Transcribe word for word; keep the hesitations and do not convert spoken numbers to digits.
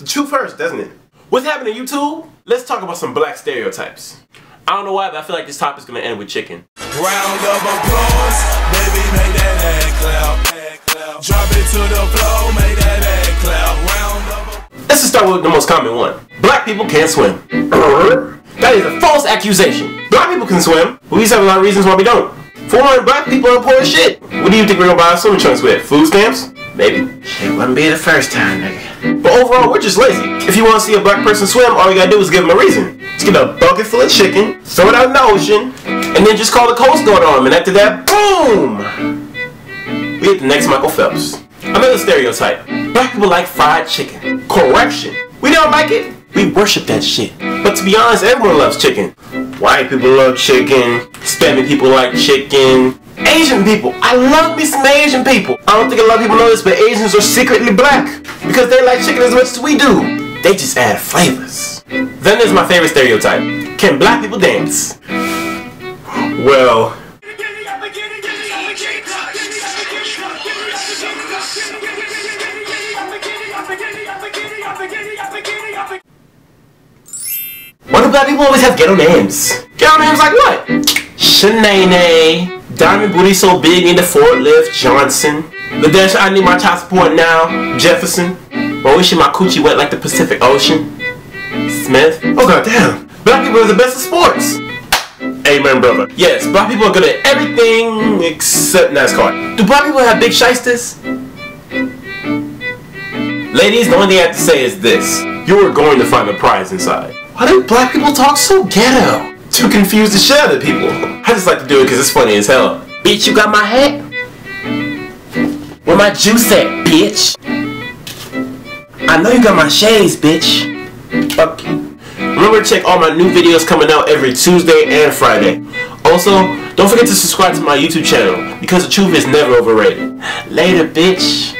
the truth hurts, doesn't it? What's happening, YouTube? Let's talk about some black stereotypes. I don't know why, but I feel like this topic's gonna end with chicken. Round of applause, baby, make that head clap. Drop it to the floor, make that head clap. Round of. Let's just start with the most common one. Black people can't swim. That is a false accusation. Black people can swim, but we just have a lot of reasons why we don't. For one, black people are poor as shit. What do you think we're gonna buy swimming trunks with? Food stamps? Maybe. Shit wouldn't be the first time, nigga. But overall, we're just lazy. If you want to see a black person swim, all you gotta do is give them a reason. Just get a bucket full of chicken, throw it out in the ocean, and then just call the Coast Guard on them. And after that, boom! We get the next Michael Phelps. Another stereotype. Black people like fried chicken. Correction. We don't like it. We worship that shit. But to be honest, everyone loves chicken. White people love chicken. Hispanic people like chicken. Asian people. I love me some Asian people. I don't think a lot of people know this, but Asians are secretly black because they like chicken as much as we do. They just add flavors. Then there's my favorite stereotype. Can black people dance? Well, why do black people always have ghetto names? Ghetto names like what? Shanae. Diamond Booty So Big Need a Forklift Johnson. The Dash I Need My Child Support Now Jefferson. Why wishing my coochie wet like the Pacific Ocean? Smith. Oh god damn. Black people are the best at sports. Amen, brother. Yes, black people are good at everything except NASCAR. Do black people have big shysters? Ladies, the only thing I have to say is this. You are going to find the prize inside. Why do black people talk so ghetto? Too confused to share the people. I just like to do it because it's funny as hell. Bitch, you got my hat? Where my juice at, bitch? I know you got my shades, bitch. Fuck you. Remember to check all my new videos coming out every Tuesday and Friday. Also, don't forget to subscribe to my YouTube channel because the truth is never overrated. Later, bitch.